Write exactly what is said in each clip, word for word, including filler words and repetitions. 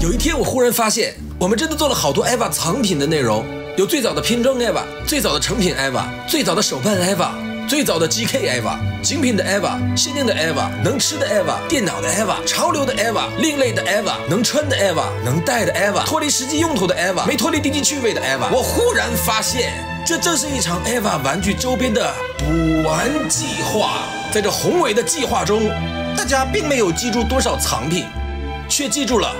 有一天，我忽然发现，我们真的做了好多 E V A 藏品的内容，有最早的拼装 E V A， 最早的成品 E V A， 最早的手办 E V A。 最早的 G K E V A， 精品的 E V A， 限定的 E V A， 能吃的 E V A， 电脑的 E V A， 潮流的 E V A， 另类的 E V A， 能穿的 E V A， 能戴的 E V A， 脱离实际用途的 E V A， 没脱离地区趣味的 E V A。我忽然发现，这正是一场 E V A 玩具周边的补完计划。在这宏伟的计划中，大家并没有记住多少藏品，却记住了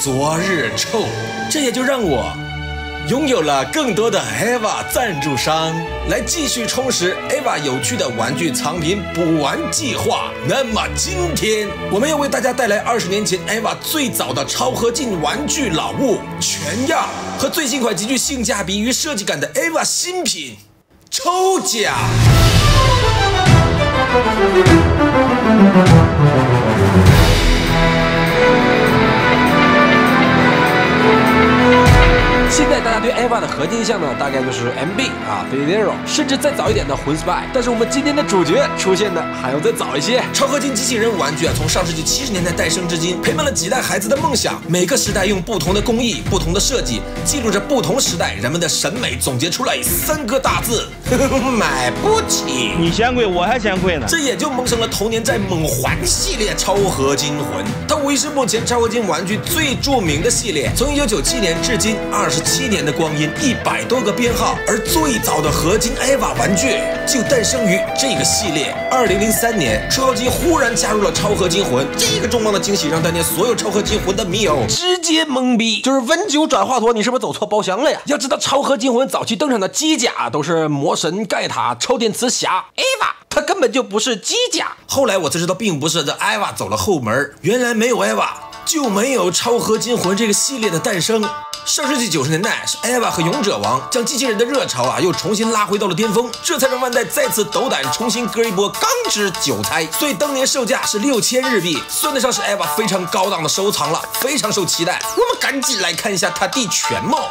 昨日臭。这也就让我 拥有了更多的 E V A 赞助商，来继续充实 E V A 有趣的玩具藏品补完计划。那么今天我们要为大家带来二十年前 E V A 最早的超合金玩具老物全样和最新款极具性价比与设计感的 E V A 新品抽奖。现在大家对 E V A 的核心印象呢，大概就是 M B 啊 ，F zero， 甚至再早一点的魂 Spy。但是我们今天的主角出现的还要再早一些。超合金机器人玩具啊，从上世纪七十年代诞生至今，陪伴了几代孩子的梦想。每个时代用不同的工艺、不同的设计，记录着不同时代人们的审美，总结出来三个大字：呵呵买不起。你嫌贵，我还嫌贵呢。这也就萌生了童年在猛环系列超合金魂，它无疑是目前超合金玩具最著名的系列。从一九九七年至今，二十 七年的光阴，一百多个编号，而最早的合金 E V A 玩具就诞生于这个系列。二零零三年，超合金忽然加入了超合金魂，这个重磅的惊喜让当年所有超合金魂的迷友直接懵逼，就是温酒转化陀，你是不是走错包厢了呀？要知道，超合金魂早期登场的机甲都是魔神、盖塔、超电磁侠 ，E V A 它根本就不是机甲。后来我才知道，并不是这 E V A 走了后门，原来没有 E V A 就没有超合金魂这个系列的诞生。 上世纪九十年代，是 E V A 和勇者王将机器人的热潮啊，又重新拉回到了巅峰，这才让万代再次斗胆重新割一波钢之韭菜。所以当年售价是六千日币，算得上是 E V A 非常高档的收藏了，非常受期待。我们赶紧来看一下它的全貌。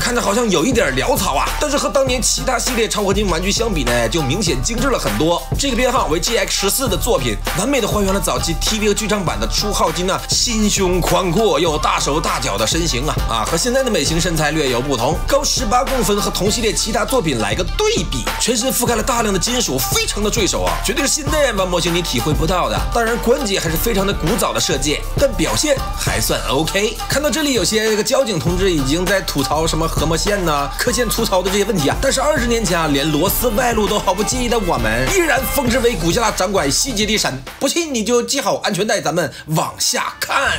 看着好像有一点潦草啊，但是和当年其他系列超合金玩具相比呢，就明显精致了很多。这个编号为 G X 十四 的作品，完美的还原了早期 T V 剧场版的初号金呢，心胸宽阔又大手大脚的身形啊啊，和现在的美型身材略有不同。高十八公分和同系列其他作品来个对比，全身覆盖了大量的金属，非常的坠手啊，绝对是现代玩模型你体会不到的。当然关节还是非常的古早的设计，但表现还算 OK。看到这里，有些这个交警同志已经在吐槽什么 合模线呢、啊、刻线粗糙的这些问题啊，但是二十年前啊，连螺丝外露都毫不介意的我们，依然奉之为古希腊掌管细节的神。不信你就系好安全带，咱们往下看。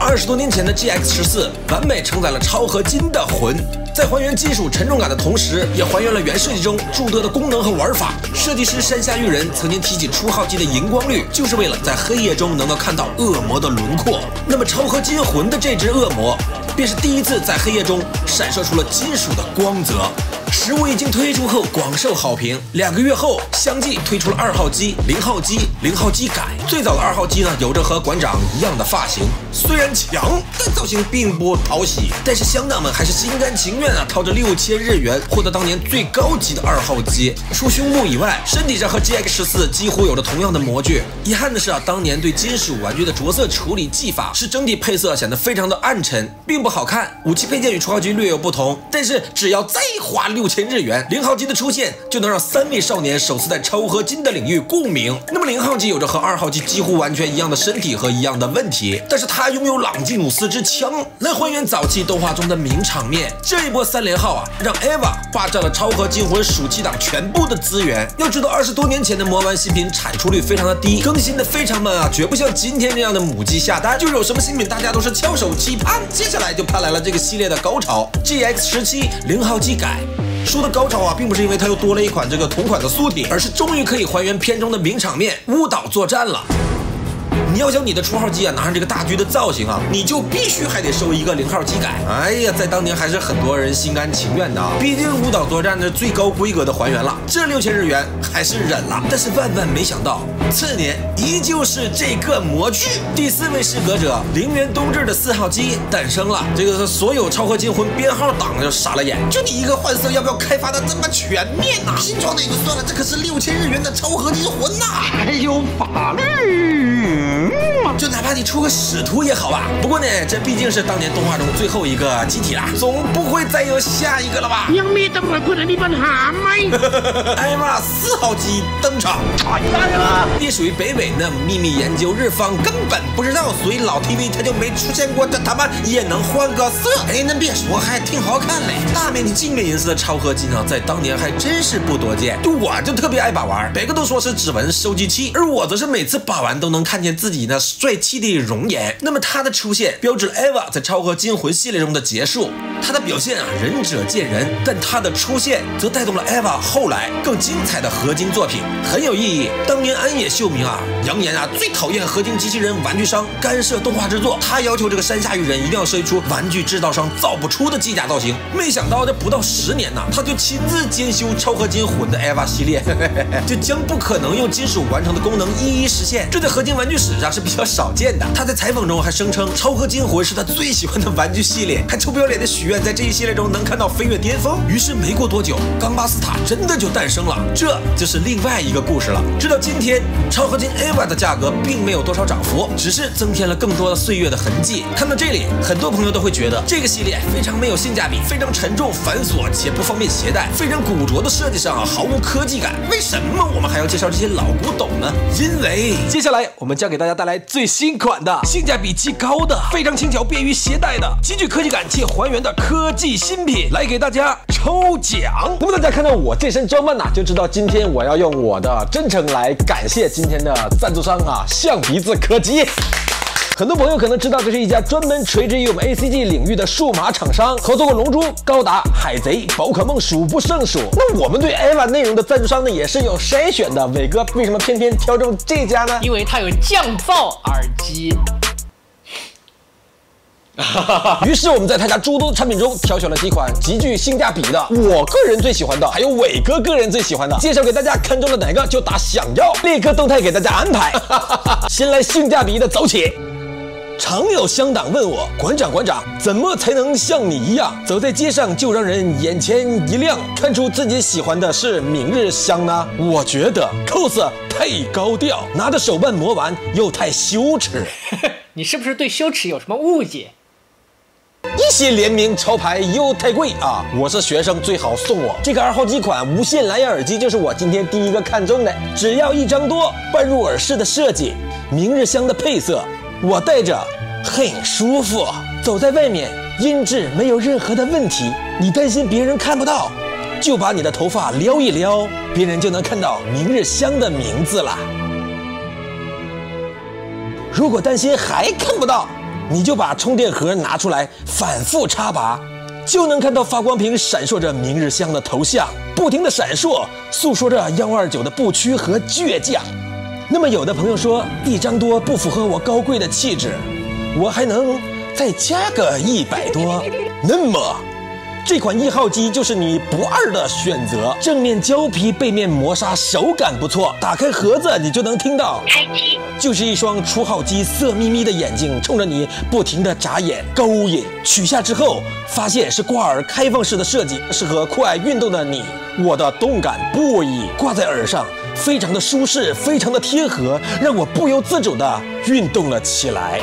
二十多年前的 G X 十四完美承载了超合金的魂，在还原金属沉重感的同时，也还原了原设计中诸多的功能和玩法。设计师山下裕人曾经提起初号机的荧光绿，就是为了在黑夜中能够看到恶魔的轮廓。那么超合金魂的这只恶魔，便是第一次在黑夜中闪射出了金属的光泽。 实物一经推出后广受好评，两个月后相继推出了二号机、零号机、零号机改。最早的二号机呢，有着和馆长一样的发型，虽然强，但造型并不讨喜。但是乡党们还是心甘情愿啊，掏着六千日元获得当年最高级的二号机。除胸部以外，身体上和 G X 十四 几乎有着同样的模具。遗憾的是啊，当年对金属玩具的着色处理技法，使整体配色显得非常的暗沉，并不好看。武器配件与初号机略有不同，但是只要再花 六千日元，零号机的出现就能让三位少年首次在超合金的领域共鸣。那么零号机有着和二号机几乎完全一样的身体和一样的问题，但是它他拥有朗基努斯之枪，来还原早期动画中的名场面。这一波三连号啊，让 EVA 霸占了超合金魂暑期档全部的资源。要知道，二十多年前的魔丸新品产出率非常的低，更新的非常慢啊，绝不像今天这样的母鸡下单，就是有什么新品大家都是翘首期盼。接下来就盼来了这个系列的高潮 ，G X 十七 零号机改。 说的高潮啊，并不是因为它又多了一款这个同款的缩顶，而是终于可以还原片中的名场面——屋岛作战了。 你要想你的初号机啊拿上这个大狙的造型啊，你就必须还得收一个零号机改。哎呀，在当年还是很多人心甘情愿的啊，毕竟屋岛作战的最高规格的还原了，这六千日元还是忍了。但是万万没想到，次年依旧是这个模具，第四位适格者陵园冬至的四号机诞生了。这个所有超合金魂编号党就傻了眼，就你一个换色，要不要开发的这么全面呐、啊？新装的也就算了，这可是六千日元的超合金魂呐、啊，还有法律。 就哪怕你出个使徒也好吧，不过呢，这毕竟是当年动画中最后一个机体啦，总不会再有下一个了吧？艾玛四号机登场，也属于北美那秘密研究，日方根本不知道，所以老 T V 他就没出现过，这他妈也能换个色？哎，那别说，还挺好看嘞。大面积镜面银色的超合金啊，在当年还真是不多见，就我就特别爱把玩，别个都说是指纹收集器，而我则是每次把玩都能看见自己。 以那帅气的容颜，那么他的出现标志了 EVA 在超合金魂系列中的结束。他的表现啊，仁者见仁，但他的出现则带动了 EVA 后来更精彩的合金作品，很有意义。当年安野秀明啊，扬言啊最讨厌合金机器人玩具商干涉动画制作，他要求这个山下裕人一定要设计出玩具制造商造不出的机甲造型。没想到这不到十年呐、啊，他就亲自监修超合金魂的 EVA 系列，这将不可能用金属完成的功能一一实现，这在合金玩具史上 是比较少见的。他在采访中还声称，超合金魂是他最喜欢的玩具系列，还臭不要脸的许愿在这一系列中能看到飞跃巅峰。于是没过多久，冈巴斯塔真的就诞生了，这就是另外一个故事了。直到今天，超合金 EVA 的价格并没有多少涨幅，只是增添了更多的岁月的痕迹。看到这里，很多朋友都会觉得这个系列非常没有性价比，非常沉重、繁琐且不方便携带，非常古拙的设计上啊毫无科技感。为什么我们还要介绍这些老古董呢？因为接下来我们将给大家 带来最新款的、性价比极高的、非常轻巧便于携带的、极具科技感且还原的科技新品，来给大家抽奖。那么大家看到我这身装扮呢、啊，就知道今天我要用我的真诚来感谢今天的赞助商啊，象鼻子科技。 很多朋友可能知道，这是一家专门垂直于我们 A C G 领域的数码厂商，合作过《龙珠》《高达》《海贼》《宝可梦》数不胜数。那我们对 EVA 内容的赞助商呢，也是有筛选的。伟哥为什么偏偏挑中这家呢？因为它有降噪耳机。 于是我们在他家诸多的产品中挑选了几款极具性价比的，我个人最喜欢的，还有伟哥个人最喜欢的，介绍给大家，看中了哪个就打想要，立刻动态给大家安排。先来性价比的走起。 常有乡党问我，馆长馆长，怎么才能像你一样，走在街上就让人眼前一亮，看出自己喜欢的是明日香呢？我觉得 cos 太高调，拿着手办魔丸又太羞耻。你是不是对羞耻有什么误解？ 一些联名潮牌又太贵啊！我是学生，最好送我这个二号机款无线蓝牙耳机，就是我今天第一个看中的。只要一张多，半入耳式的设计，明日香的配色，我戴着很舒服，走在外面音质没有任何的问题。你担心别人看不到，就把你的头发撩一撩，别人就能看到明日香的名字了。如果担心还看不到， 你就把充电盒拿出来，反复插拔，就能看到发光屏闪烁着明日香的头像，不停的闪烁，诉说着一五二九的不屈和倔强。那么，有的朋友说一张多不符合我高贵的气质，我还能再加个一百多。那么，这款一号机就是你不二的选择。正面胶皮，背面磨砂，手感不错。打开盒子，你就能听到。 就是一双初号机色眯眯的眼睛，冲着你不停地眨眼勾引。取下之后，发现是挂耳开放式的设计，适合酷爱运动的你。我的动感不已，挂在耳上，非常的舒适，非常的贴合，让我不由自主地运动了起来。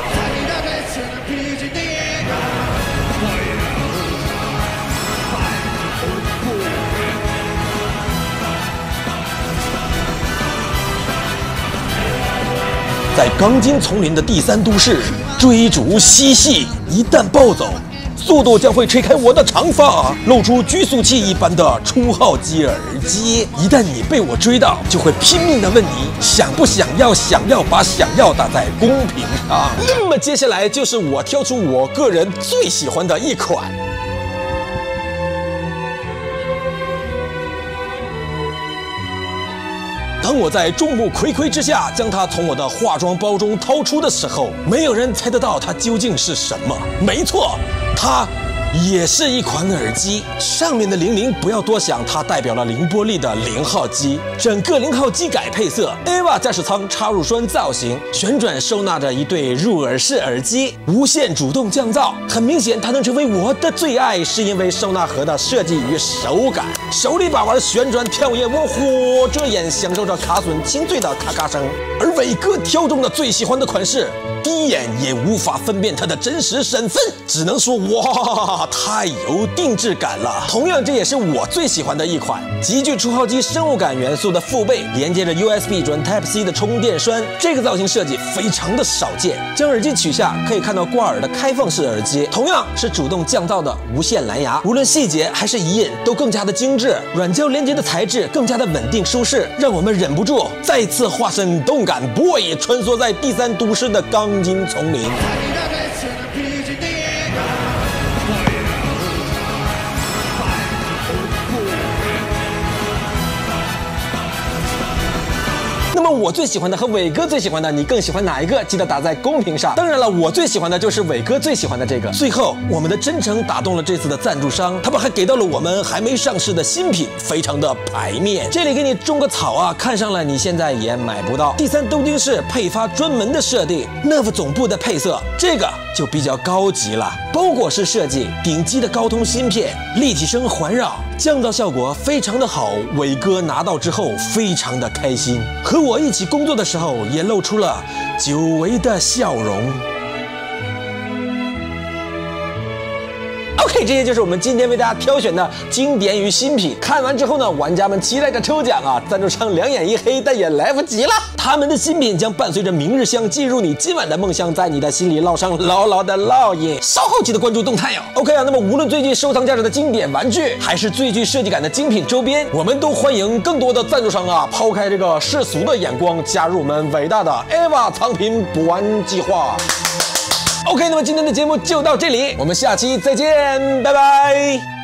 在钢筋丛林的第三都市追逐嬉戏，一旦暴走，速度将会吹开我的长发，露出拘束器一般的初号机耳机。一旦你被我追到，就会拼命的问你想不想要，想要把想要打在公屏上。那么接下来就是我挑出我个人最喜欢的一款。 当我在众目睽睽之下将它从我的化妆包中掏出的时候，没有人猜得到它究竟是什么。没错，它也是一款耳机。上面的零零不要多想，它代表了凌波丽的零号机。整个零号机改配色 ，A V A 驾驶舱插入栓造型，旋转收纳着一对入耳式耳机，无线主动降噪。很明显，它能成为我的最爱，是因为收纳盒的设计与手感。 手里把玩，旋转跳跃，我火着眼享受着卡榫清脆的咔咔声。而伟哥挑中的最喜欢的款式，第一眼也无法分辨它的真实身份，只能说哇，太有定制感了。同样，这也是我最喜欢的一款，极具初号机生物感元素的腹背，连接着 U S B 转 Type C 的充电栓，这个造型设计非常的少见。将耳机取下，可以看到挂耳的开放式耳机，同样是主动降噪的无线蓝牙，无论细节还是仪印都更加的精致。 软胶连接的材质更加的稳定舒适，让我们忍不住再次化身动感 boy， 穿梭在第三都市的钢筋丛林。那么我最喜欢的和伟哥最喜欢的，你更喜欢哪一个？记得打在公屏上。当然了，我最喜欢的就是伟哥最喜欢的这个。最后，我们的真诚打动了这次的赞助商，他们还给到了我们还没上市的新品，非常的排面。这里给你种个草啊，看上了你现在也买不到。第三都市配发专门的设定 ，N E V 总部的配色，这个就比较高级了，包裹式设计，顶级的高通芯片，立体声环绕，降噪效果非常的好。伟哥拿到之后非常的开心，和 我一起工作的时候，也露出了久违的笑容。OK， 这些就是我们今天为大家挑选的经典与新品。看完之后呢，玩家们期待着抽奖啊！赞助商两眼一黑，但也来不及了。他们的新品将伴随着明日香进入你今晚的梦乡，在你的心里烙上牢牢的烙印。稍后记得关注动态哦。OK 啊，那么无论最具收藏价值的经典玩具，还是最具设计感的精品周边，我们都欢迎更多的赞助商啊，抛开这个世俗的眼光，加入我们伟大的 A V A 藏品补完计划。 OK， 那么今天的节目就到这里，我们下期再见，拜拜。